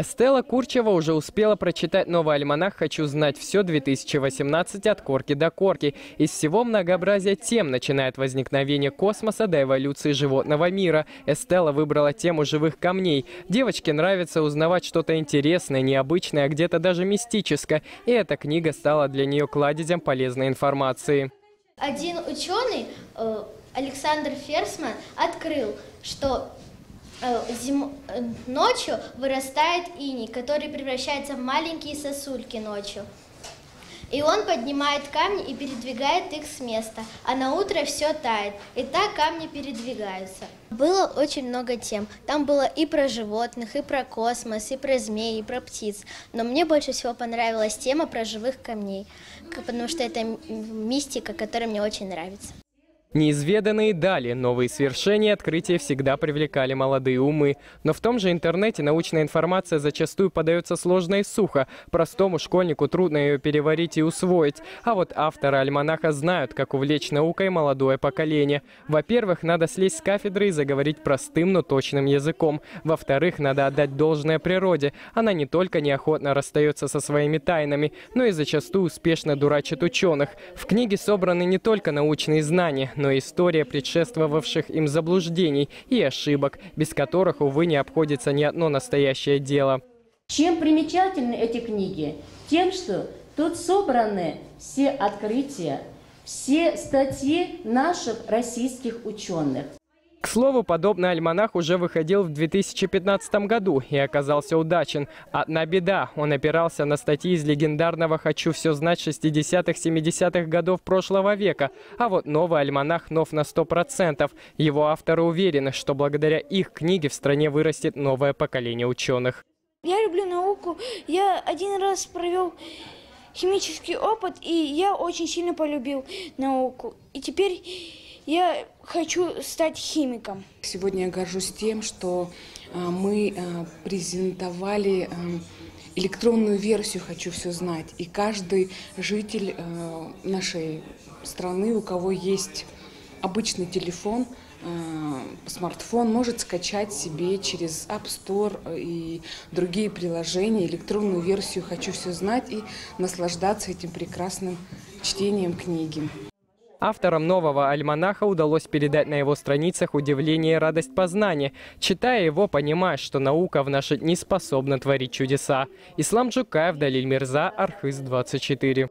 Эстелла Курчева уже успела прочитать новый альманах «Хочу знать все 2018 от корки до корки». Из всего многообразия тем, начиная от возникновения космоса до эволюции животного мира, Эстелла выбрала тему живых камней. Девочке нравится узнавать что-то интересное, необычное, а где-то даже мистическое. И эта книга стала для нее кладезем полезной информации. Один ученый, Александр Ферсман, открыл, что ночью вырастает иней, который превращается в маленькие сосульки ночью. И он поднимает камни и передвигает их с места, а на утро все тает. И так камни передвигаются. Было очень много тем. Там было и про животных, и про космос, и про змей, и про птиц. Но мне больше всего понравилась тема про живых камней, потому что это мистика, которая мне очень нравится. Неизведанные дали, новые свершения и открытия всегда привлекали молодые умы. Но в том же интернете научная информация зачастую подается сложно и сухо. Простому школьнику трудно ее переварить и усвоить. А вот авторы альманаха знают, как увлечь наукой молодое поколение. Во-первых, надо слезть с кафедры и заговорить простым, но точным языком. Во-вторых, надо отдать должное природе. Она не только неохотно расстается со своими тайнами, но и зачастую успешно дурачит ученых. В книге собраны не только научные знания, но история предшествовавших им заблуждений и ошибок, без которых, увы, не обходится ни одно настоящее дело. Чем примечательны эти книги? Тем, что тут собраны все открытия, все статьи наших российских ученых. К слову, подобный альманах уже выходил в 2015 году и оказался удачен. Одна беда – он опирался на статьи из легендарного «Хочу все знать» 60-70-х годов прошлого века. А вот новый альманах нов на 100%. Его авторы уверены, что благодаря их книге в стране вырастет новое поколение ученых. Я люблю науку. Я один раз провел химический опыт, и я очень сильно полюбил науку. И теперь я хочу стать химиком. Сегодня я горжусь тем, что мы презентовали электронную версию «Хочу все знать». И каждый житель нашей страны, у кого есть обычный телефон, смартфон, может скачать себе через App Store и другие приложения электронную версию «Хочу все знать» и наслаждаться этим прекрасным чтением книги. Авторам нового альманаха удалось передать на его страницах удивление и радость познания. Читая его, понимаешь, что наука в наши дни способна творить чудеса. Ислам Джукаев, Далиль Мирза, Архыз 24.